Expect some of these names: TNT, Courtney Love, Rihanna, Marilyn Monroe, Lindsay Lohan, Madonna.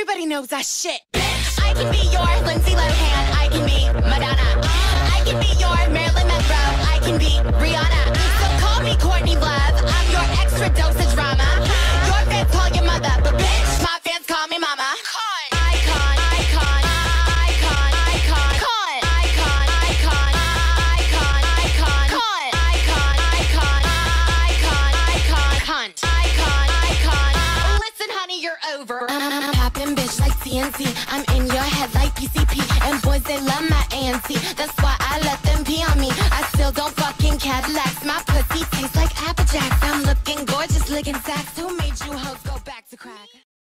Everybody knows that shit. I can be your Lindsay Lohan. I can be Madonna. I can be your Marilyn Monroe. I can be Rihanna. So call me Courtney Love. I'm your extra dose of drama. Your fans call your mother, but bitch, my fans call me mama. Listen, honey, you're over. I'm popping bitch like TNT. I'm